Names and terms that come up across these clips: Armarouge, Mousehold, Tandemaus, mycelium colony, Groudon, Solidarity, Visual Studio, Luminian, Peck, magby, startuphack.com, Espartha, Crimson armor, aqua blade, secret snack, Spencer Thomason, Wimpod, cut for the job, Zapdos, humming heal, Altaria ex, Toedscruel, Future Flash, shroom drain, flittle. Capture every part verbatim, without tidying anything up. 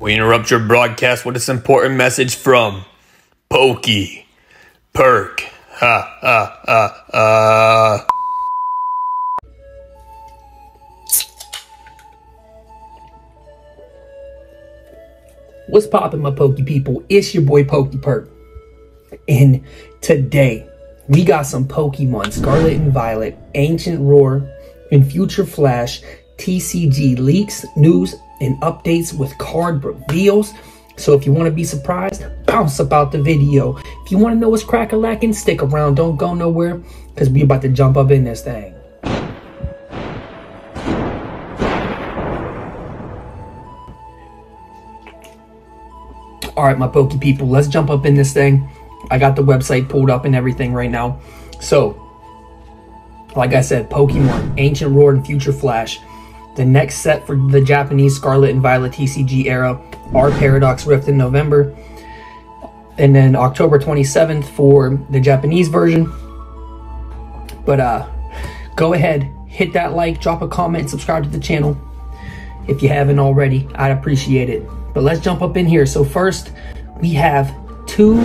We interrupt your broadcast with this important message from Pokey Perk. Ha, ha, ha, ha. What's poppin', my Pokey people? It's your boy Pokey Perk. And today, we got some Pokemon Scarlet and Violet, Ancient Roar, and Future Flash T C G leaks, news, and updates with card reveals. So if you want to be surprised, bounce about the video. If you want to know what's crack-a-lackin', stick around. Don't go nowhere, because we about to jump up in this thing. Alright, my Pokey people, let's jump up in this thing. I got the website pulled up and everything right now. So, like I said, Pokemon, Ancient Roar, and Future Flash. The next set for the Japanese Scarlet and Violet T C G era are Paradox Rift in November. And then October twenty-seventh for the Japanese version. But uh, go ahead, hit that like, drop a comment, subscribe to the channel. If you haven't already, I'd appreciate it. But let's jump up in here. So first, we have two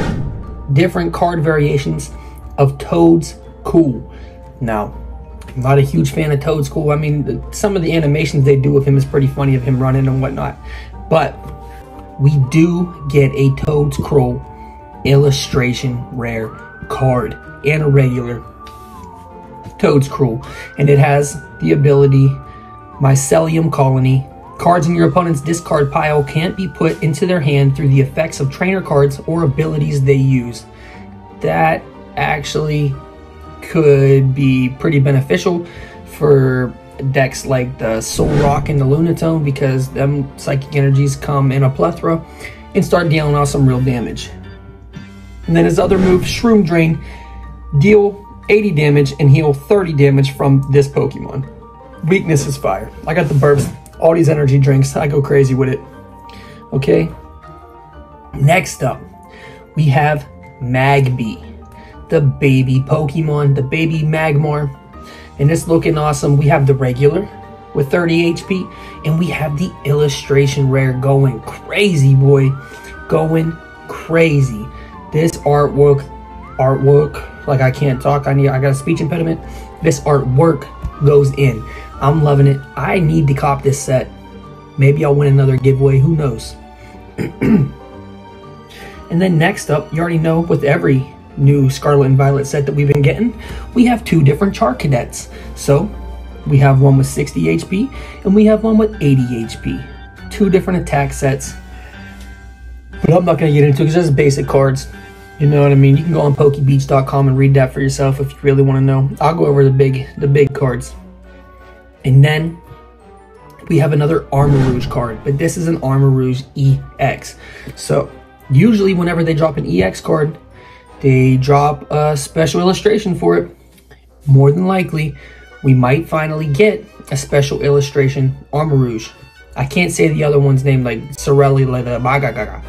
different card variations of Toedscruel. Now, I'm not a huge fan of Toedscruel. I mean, the, some of the animations they do of him is pretty funny, of him running and whatnot. But we do get a Toedscruel illustration rare card and a regular Toedscruel. And it has the ability Mycelium Colony. Cards in your opponent's discard pile can't be put into their hand through the effects of trainer cards or abilities they use. That actually could be pretty beneficial for decks like the Soul Rock and the Lunatone, because them psychic energies come in a plethora and start dealing out some real damage. And then his other move, Shroom Drain, deal eighty damage and heal thirty damage from this Pokemon. Weakness is fire. I got the burps, all these energy drinks, I go crazy with it. Okay, next up we have Magby, the baby Pokemon, the baby Magmar, and it's looking awesome. We have the regular with thirty H P, and we have the illustration rare going crazy, boy, going crazy. This artwork, artwork, like I can't talk, I need, I got a speech impediment. This artwork goes in. I'm loving it. I need to cop this set. Maybe I'll win another giveaway, who knows. And then next up, you already know with every new Scarlet and Violet set that we've been getting, we have two different Char Cadets. So we have one with sixty H P and we have one with eighty H P, two different attack sets, but I'm not going to get into it because it's basic cards, you know what I mean. You can go on pokebeach dot com and read that for yourself if you really want to know. I'll go over the big the big cards. And then we have another Armarouge card, but this is an Armarouge E X. So usually whenever they drop an E X card, they drop a special illustration for it. More than likely, we might finally get a special illustration Armarouge. I can't say the other one's name, like Ceruledge, Magaga,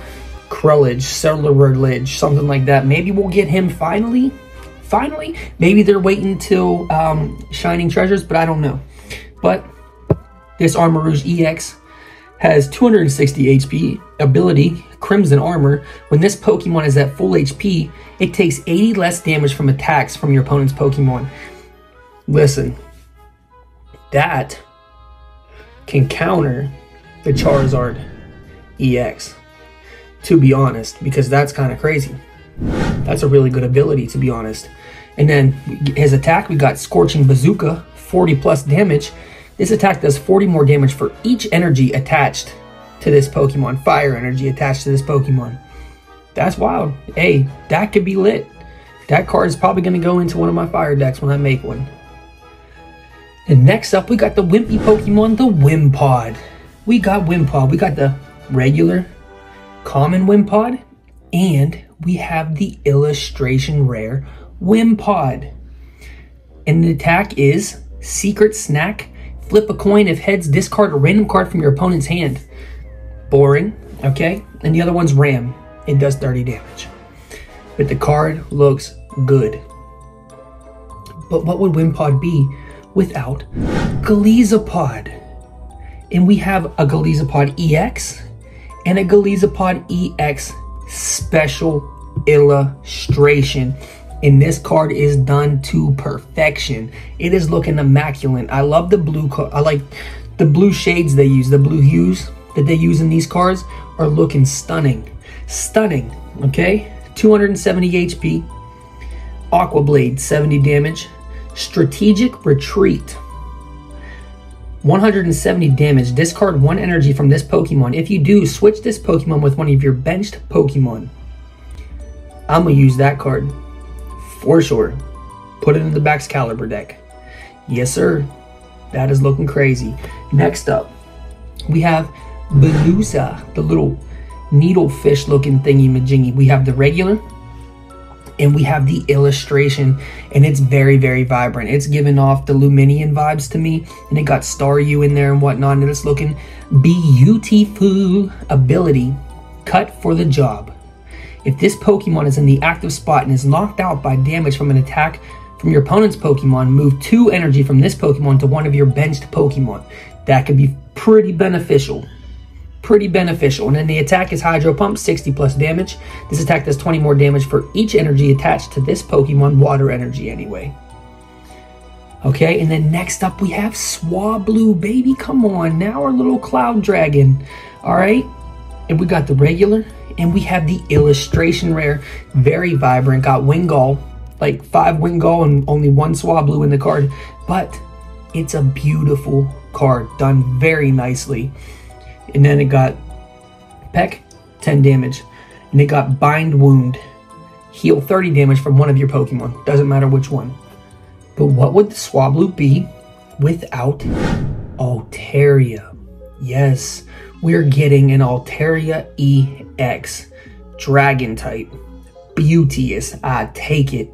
Ceruledge, Ceruledge, something like that. Maybe we'll get him finally. Finally, maybe they're waiting till um, Shining Treasures, but I don't know. But this Armarouge E X has two hundred sixty H P, ability Crimson armor. When this Pokemon is at full H P, it takes eighty less damage from attacks from your opponent's Pokemon. Listen, that can counter the Charizard E X, to be honest, because that's kind of crazy. That's a really good ability, to be honest. And then his attack, we got Scorching Bazooka, forty plus damage. This attack does forty more damage for each energy attached to this Pokemon, fire energy attached to this Pokemon. That's wild. Hey, that could be lit. That card is probably going to go into one of my fire decks when I make one. And next up, we got the wimpy Pokemon, the Wimpod. We got Wimpod. We got the regular common Wimpod, and we have the illustration rare Wimpod. And the attack is Secret Snack. Flip a coin. If heads, discard a random card from your opponent's hand. Boring, okay? And the other one's Ram. It does thirty damage. But the card looks good. But what would Wimpod be without Golisopod? And we have a Golisopod E X and a Golisopod ex special illustration. And this card is done to perfection. It is looking immaculate. I love the blue co- I like the blue shades they use. The blue hues that they use in these cards are looking stunning. Stunning, okay? two hundred seventy H P, Aqua Blade, seventy damage, Strategic Retreat, one hundred seventy damage. Discard one energy from this Pokemon. If you do, switch this Pokemon with one of your benched Pokemon. I'm going to use that card for sure. Put it in the Baxcalibur deck. Yes, sir. That is looking crazy. Next up, we have Veluza, the little needlefish looking thingy majingy. We have the regular and we have the illustration, and it's very, very vibrant. It's giving off the Luminian vibes to me, and it got Star U in there and whatnot, and it's looking beautiful. Ability, Cut for the Job. If this Pokemon is in the active spot and is knocked out by damage from an attack from your opponent's Pokemon, move two energy from this Pokemon to one of your benched Pokemon. That could be pretty beneficial. Pretty beneficial. And then the attack is Hydro Pump, sixty plus damage. This attack does twenty more damage for each energy attached to this Pokemon, water energy anyway. Okay, and then next up we have Swablu, baby. Come on, now our little cloud dragon. All right, and we got the regular and we have the illustration rare. Very vibrant. Got Wingull, like five Wingull and only one Swablu in the card, but it's a beautiful card, done very nicely. And then it got Peck, ten damage, and it got Bind Wound, heal thirty damage from one of your Pokemon, doesn't matter which one. But what would the Swablu be without Altaria? Yes, we're getting an Altaria ex, dragon type, beauteous, I take it.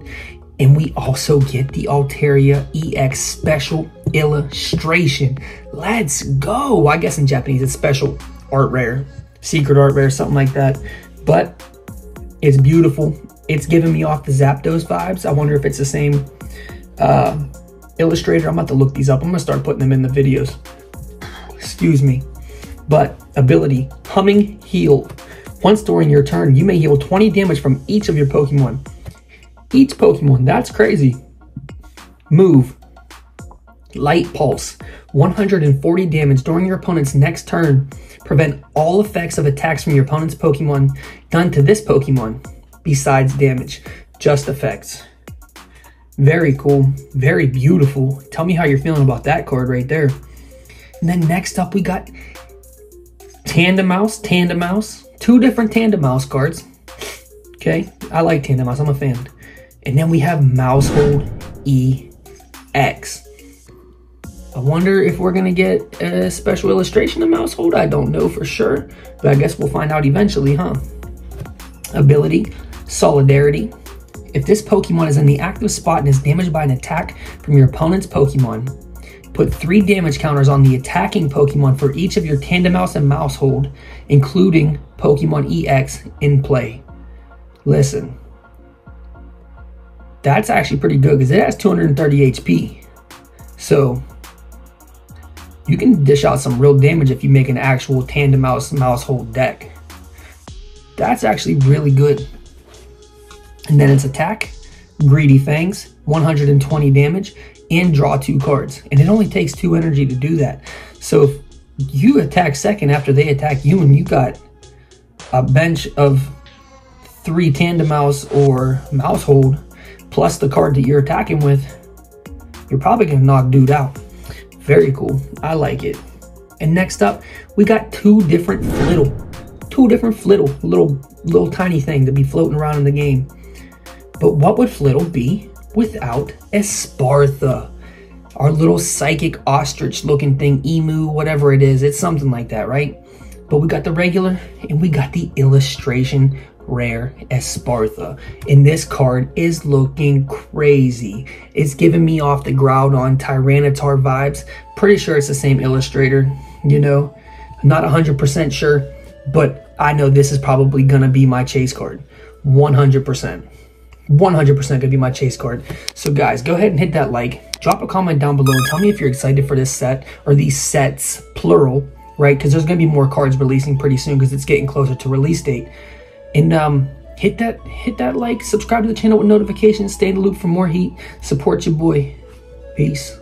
And we also get the Altaria ex special illustration. Let's go. I guess in Japanese it's special art rare, secret art rare, something like that. But it's beautiful. It's giving me off the Zapdos vibes. I wonder if it's the same uh, illustrator. I'm about to look these up. I'm going to start putting them in the videos. Excuse me. But ability, Humming Heal. Once during your turn, you may heal twenty damage from each of your Pokemon. Each Pokemon, that's crazy. Move, Light Pulse, one hundred forty damage during your opponent's next turn. Prevent all effects of attacks from your opponent's Pokemon done to this Pokemon besides damage, just effects. Very cool, very beautiful. Tell me how you're feeling about that card right there. And then next up we got Tandemaus, Tandemaus, two different Tandemaus cards. Okay, I like Tandemaus, I'm a fan. And then we have Mousehold ex. I wonder if we're gonna get a special illustration of Mousehold. I don't know for sure, but I guess we'll find out eventually, huh? Ability, Solidarity. If this Pokemon is in the active spot and is damaged by an attack from your opponent's Pokemon, put three damage counters on the attacking Pokemon for each of your Tandemaus and Mousehold, including Pokemon ex in play. Listen. That's actually pretty good because it has two hundred thirty H P. So you can dish out some real damage if you make an actual Tandemaus Mousehold deck. That's actually really good. And then its attack, Greedy Fangs, one hundred twenty damage, and draw two cards. And it only takes two energy to do that. So if you attack second after they attack you and you got a bench of three Tandemaus or Mousehold, plus the card that you're attacking with, you're probably gonna knock dude out. Very cool, I like it. And next up, we got two different flittle, two different flittle, little, little tiny thing to be floating around in the game. But what would flittle be without Espartha? Our little psychic ostrich looking thing, emu, whatever it is, it's something like that, right? But we got the regular and we got the illustration rare Espartha, and this card is looking crazy. It's giving me off the Groudon Tyranitar vibes. Pretty sure it's the same illustrator, you know, not one hundred percent sure, but I know this is probably gonna be my chase card. One hundred percent one hundred percent gonna be my chase card. So guys, go ahead and hit that like, drop a comment down below and tell me if you're excited for this set, or these sets plural. right? Because there's going to be more cards releasing pretty soon because it's getting closer to release date. And um, hit that, hit that like, subscribe to the channel with notifications, stay in the loop for more heat, support your boy. Peace.